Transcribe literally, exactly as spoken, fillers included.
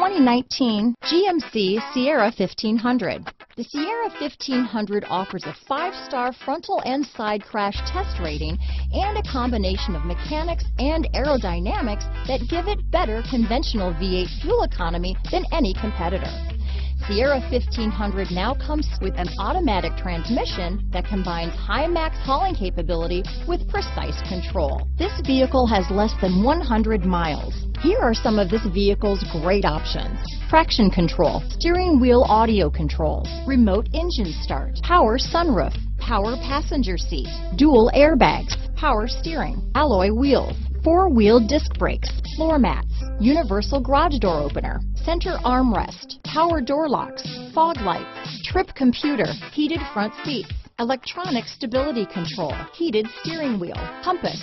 twenty nineteen G M C Sierra fifteen hundred. The Sierra fifteen hundred offers a five-star frontal and side crash test rating and a combination of mechanics and aerodynamics that give it better conventional V eight fuel economy than any competitor. Sierra fifteen hundred now comes with an automatic transmission that combines high max hauling capability with precise control. This vehicle has less than one hundred miles. Here are some of this vehicle's great options: traction control, steering wheel audio controls, remote engine start, power sunroof, power passenger seat, dual airbags, power steering, alloy wheels, four-wheel disc brakes, floor mats, universal garage door opener, center armrest, power door locks, fog lights, trip computer, heated front seats, electronic stability control, heated steering wheel, compass.